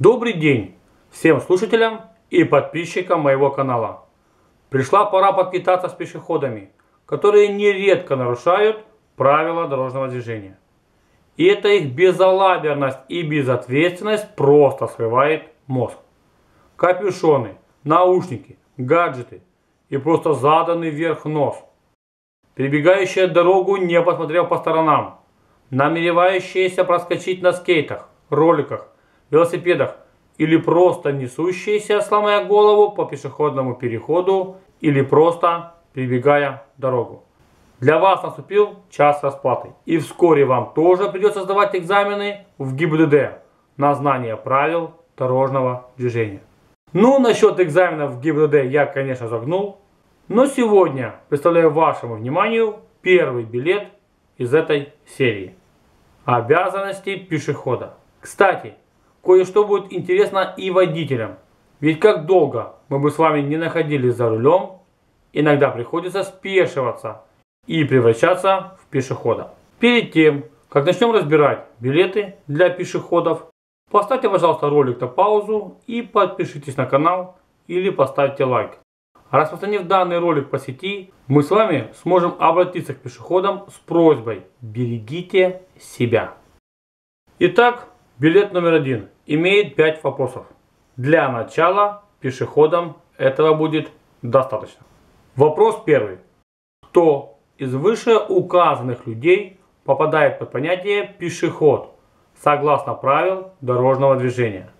Добрый день всем слушателям и подписчикам моего канала. Пришла пора поквитаться с пешеходами, которые нередко нарушают правила дорожного движения. И это их безалаберность и безответственность просто срывает мозг. Капюшоны, наушники, гаджеты и просто заданный вверх нос. Перебегающая дорогу, не посмотрев по сторонам. Намеревающиеся проскочить на скейтах, роликах, велосипедах или просто несущиеся, сломая голову по пешеходному переходу или просто перебегая дорогу. Для вас наступил час расплаты, и вскоре вам тоже придется сдавать экзамены в ГИБДД на знание правил дорожного движения. Ну, насчет экзаменов в ГИБДД я, конечно, загнул, но сегодня представляю вашему вниманию первый билет из этой серии. Обязанности пешехода. Кстати, кое-что будет интересно и водителям. Ведь как долго мы бы с вами не находились за рулем, иногда приходится спешиваться и превращаться в пешехода. Перед тем, как начнем разбирать билеты для пешеходов, поставьте, пожалуйста, ролик на паузу и подпишитесь на канал или поставьте лайк. Распространив данный ролик по сети, мы с вами сможем обратиться к пешеходам с просьбой «Берегите себя». Итак, билет номер 1 имеет 5 вопросов. Для начала пешеходам этого будет достаточно. Вопрос первый. Кто из вышеуказанных людей попадает под понятие «пешеход» согласно правил дорожного движения?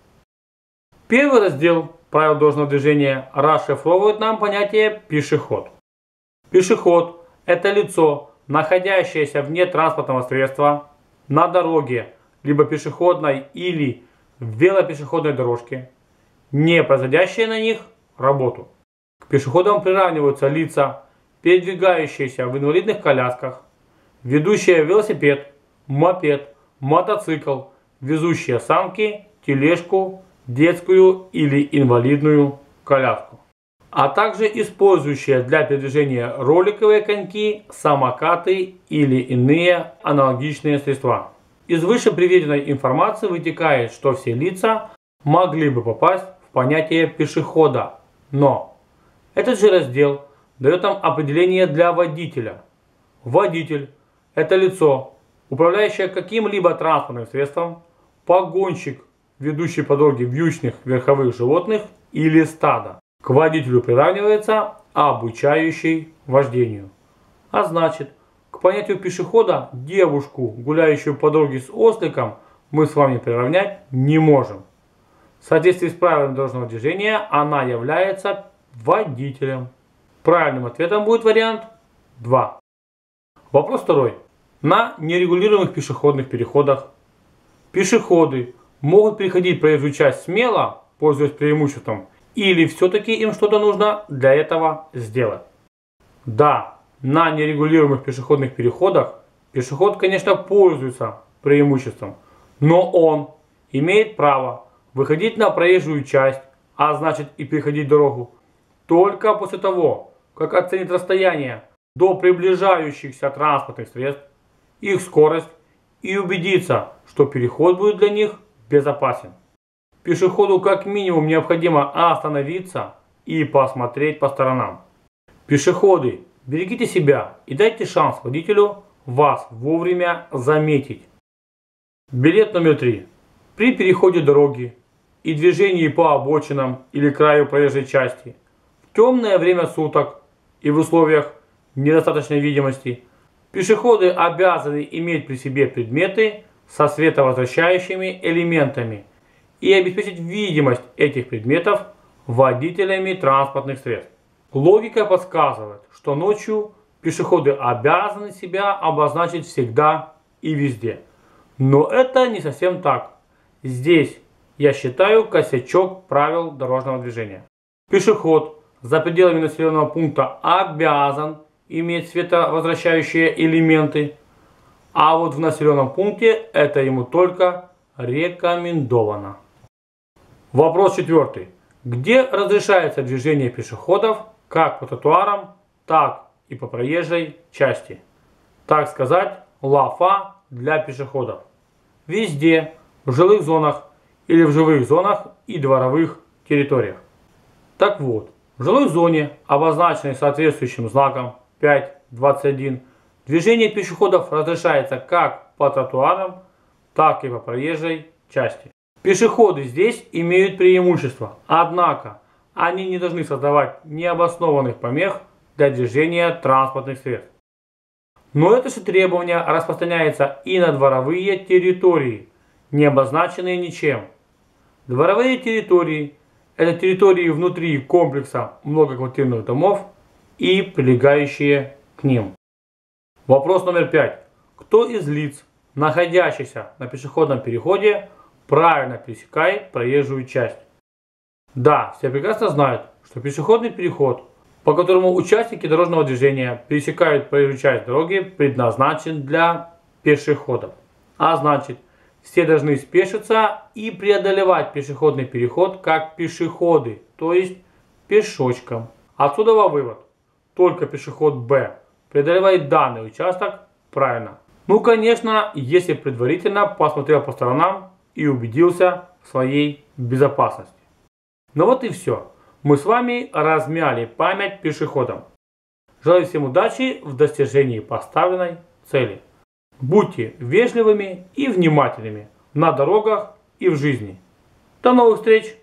Первый раздел правил дорожного движения расшифровывает нам понятие «пешеход». Пешеход – это лицо, находящееся вне транспортного средства, на дороге, либо пешеходной или велопешеходной дорожке, не производящие на них работу. К пешеходам приравниваются лица, передвигающиеся в инвалидных колясках, ведущие велосипед, мопед, мотоцикл, везущие санки, тележку, детскую или инвалидную коляску, а также использующие для передвижения роликовые коньки, самокаты или иные аналогичные средства. Из выше приведенной информации вытекает, что все лица могли бы попасть в понятие пешехода, но этот же раздел дает нам определение для водителя. Водитель – это лицо, управляющее каким-либо транспортным средством, погонщик, ведущий по дороге вьючных верховых животных или стада. К водителю приравнивается обучающий вождению. А значит, к понятию пешехода девушку, гуляющую по дороге с осликом, мы с вами приравнять не можем. В соответствии с правилами дорожного движения она является водителем. Правильным ответом будет вариант 2. Вопрос второй. На нерегулируемых пешеходных переходах пешеходы могут переходить проезжую часть смело, пользуясь преимуществом, или все-таки им что-то нужно для этого сделать? Да, на нерегулируемых пешеходных переходах пешеход, конечно, пользуется преимуществом, но он имеет право выходить на проезжую часть, а значит и переходить дорогу, только после того, как оценит расстояние до приближающихся транспортных средств, их скорость и убедится, что переход будет для них безопасен. Пешеходу как минимум необходимо остановиться и посмотреть по сторонам. Пешеходы, берегите себя и дайте шанс водителю вас вовремя заметить. Билет номер 3. При переходе дороги и движении по обочинам или краю проезжей части в темное время суток и в условиях недостаточной видимости пешеходы обязаны иметь при себе предметы со световозвращающими элементами и обеспечить видимость этих предметов водителями транспортных средств. Логика подсказывает, что ночью пешеходы обязаны себя обозначить всегда и везде. Но это не совсем так. Здесь, я считаю, косячок правил дорожного движения. Пешеход за пределами населенного пункта обязан иметь световозвращающие элементы, а вот в населенном пункте это ему только рекомендовано. Вопрос 4. Где разрешается движение пешеходов как по тротуарам, так и по проезжей части? Так сказать, лафа для пешеходов. Везде, в жилых зонах или в жилых зонах и дворовых территориях. Так вот, в жилой зоне, обозначенной соответствующим знаком 5.21, движение пешеходов разрешается как по тротуарам, так и по проезжей части. Пешеходы здесь имеют преимущество, однако они не должны создавать необоснованных помех для движения транспортных средств. Но это же требование распространяется и на дворовые территории, не обозначенные ничем. Дворовые территории – это территории внутри комплекса многоквартирных домов и прилегающие к ним. Вопрос номер 5. Кто из лиц, находящихся на пешеходном переходе, правильно пересекает проезжую часть? Да, все прекрасно знают, что пешеходный переход, по которому участники дорожного движения пересекают проезжую часть дороги, предназначен для пешеходов. А значит, все должны спешиться и преодолевать пешеходный переход как пешеходы, то есть пешочком. Отсюда вывод. Только пешеход Б преодолевает данный участок правильно. Ну, конечно, если предварительно посмотрел по сторонам и убедился в своей безопасности. Ну вот и все. Мы с вами размяли память пешеходам. Желаю всем удачи в достижении поставленной цели. Будьте вежливыми и внимательными на дорогах и в жизни. До новых встреч!